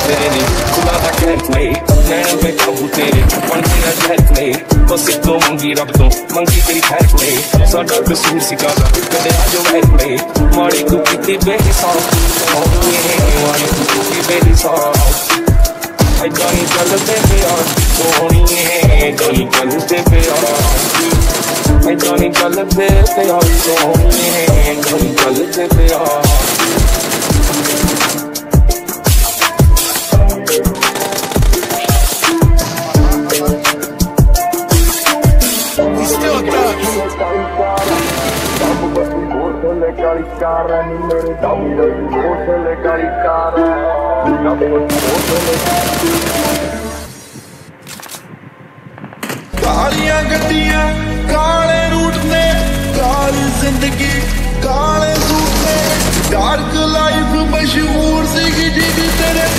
vedere, culata Kentley, nerve ca putere, manchina Kentley, păsit nu mânghi rabdun, mânghi teri Kentley, s-a dat pe sursi gata, căde ajo Kentley, mare tu piti behi sau, au mie hege mare tu piti behi sau, hai gani galu te pe ar, sohoni e, gani galu te pe ar, hai gani galu te pe ar, sohoni e, gani galu te pe ar. Caricara ni mere dam de botele caricara na botele kaaliyan gattiyan kaale root te kaali zindagi kaale soot te dark life mashhoor si ji tere